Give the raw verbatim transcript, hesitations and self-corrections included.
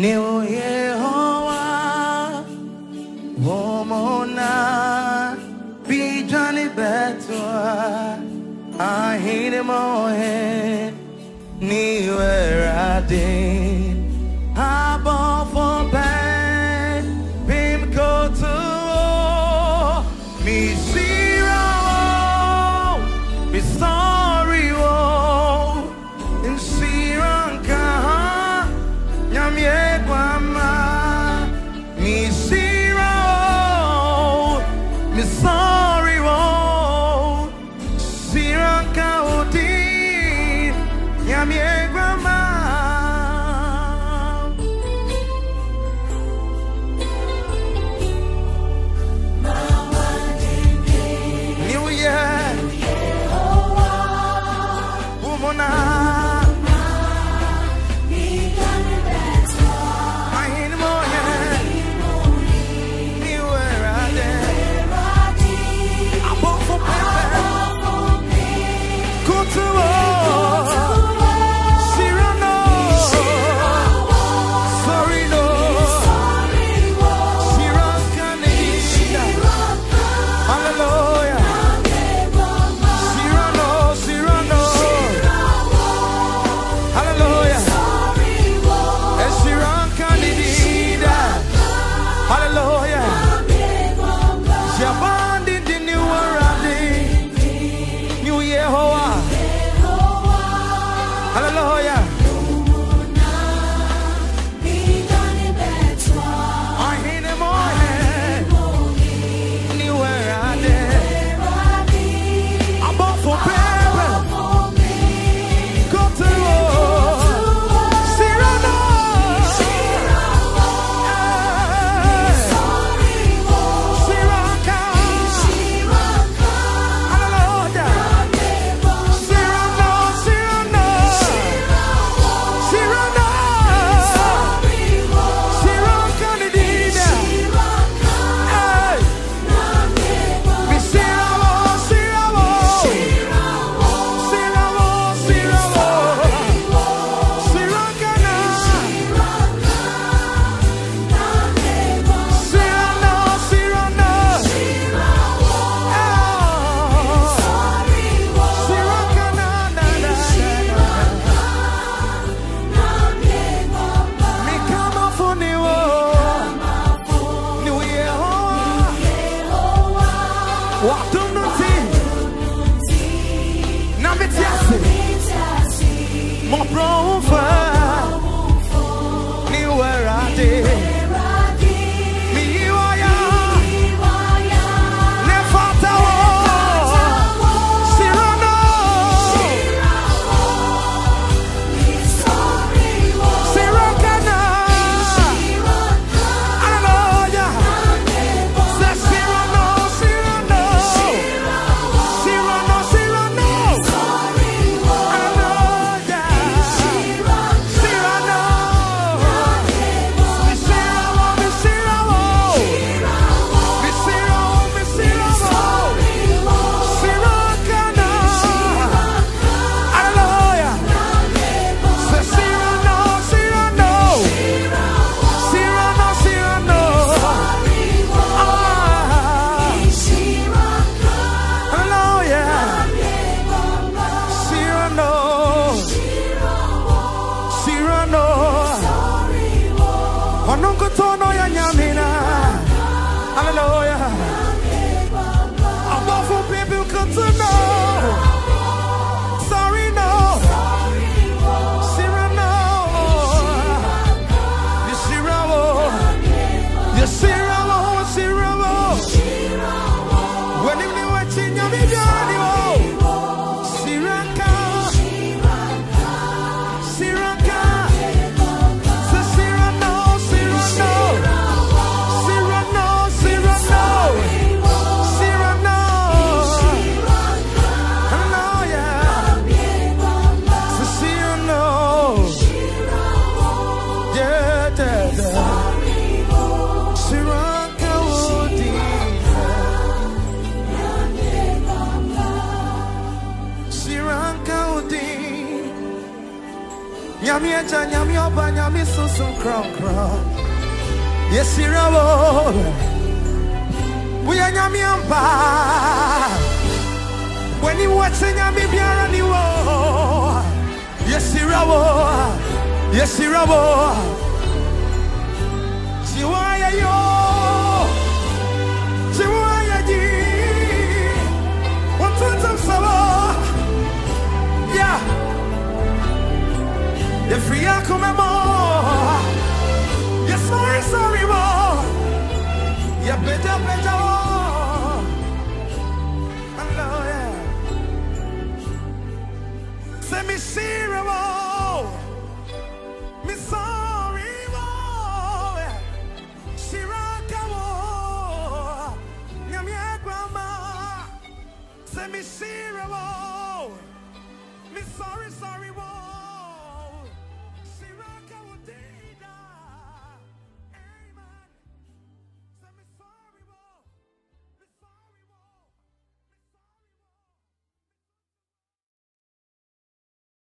Neo Yehoah Omona Bijani Betwa Ahine Mohe Niwe Radin Abo for Pen Bim Koto Mi Zero Mi Sorry Wo In Siranka Nyamye Gwama Mi Zero Mi Sorry Wo Siranka Odin Nyamye Gwama She Nyami eja, nyami oba, nyami susun crown crown. Yesi rabo. Buya nyami ampa. Weni wetse nyami biara ni wo. Yesi rabo. Yesi rabo. Siwaya yo. Siwaya ji. Watunza msabo. Yeah. The free I come more. Yes, sorry, sorry more. You better, better more. Hello, yeah. Say me serious more. Me sorry more. Shiraka more. Nyami grandma. Say me serious more. Me sorry, sorry more.